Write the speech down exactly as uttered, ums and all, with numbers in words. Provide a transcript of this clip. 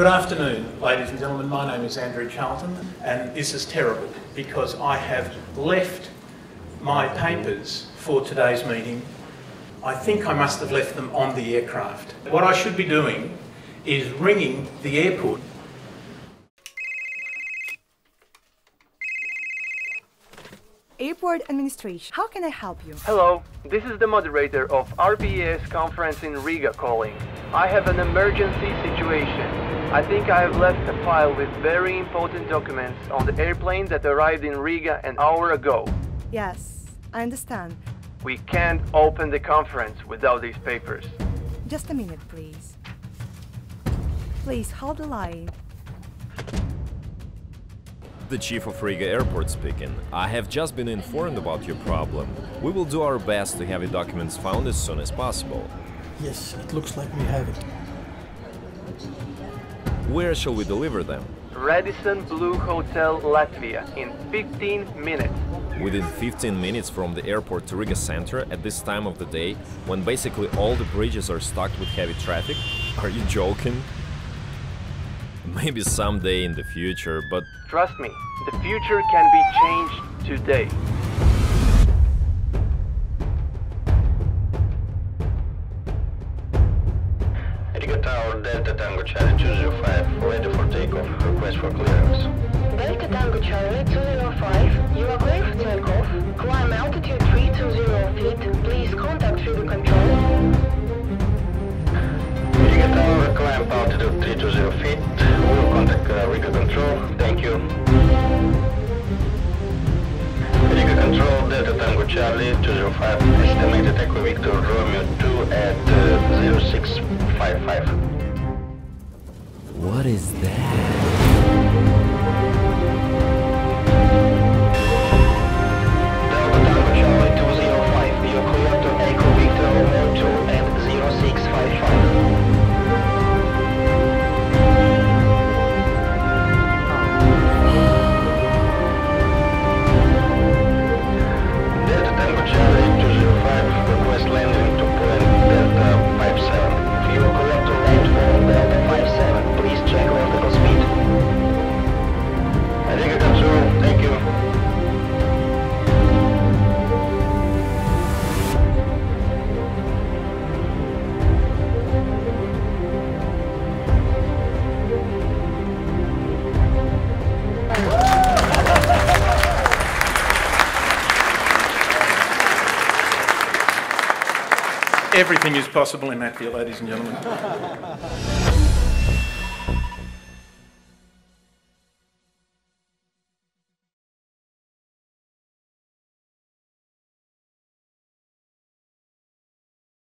Good afternoon, ladies and gentlemen. My name is Andrew Charlton, and this is terrible because I have left my papers for today's meeting. I think I must have left them on the aircraft. What I should be doing is ringing the airport. Airport administration, how can I help you? Hello, this is the moderator of R P A S conference in Riga calling. I have an emergency situation. I think I have left a file with very important documents on the airplane that arrived in Riga an hour ago. Yes, I understand. We can't open the conference without these papers. Just a minute, please. Please hold the line. The chief of Riga Airport speaking. I have just been informed about your problem. We will do our best to have the documents found as soon as possible. Yes, it looks like we have it. Where shall we deliver them? Radisson Blue Hotel, Latvia, in fifteen minutes. Within fifteen minutes from the airport to Riga Center at this time of the day, when basically all the bridges are stocked with heavy traffic? Are you joking? Maybe someday in the future, but... Trust me, the future can be changed today. Riga Tower, Delta Tango Charlie two zero five, ready for takeoff, request for clearance. Delta Tango Charlie two zero five, you are clear for takeoff. Climb altitude three two zero feet, please contact Riga control. Riga Tower, climb altitude three two zero feet. Contact uh, Riga control, thank you. Riga control, Delta Tango Charlie two zero five, estimated Echo Victor Romeo two at uh, zero six five five. What is that? Everything is possible in Latvia, ladies and gentlemen.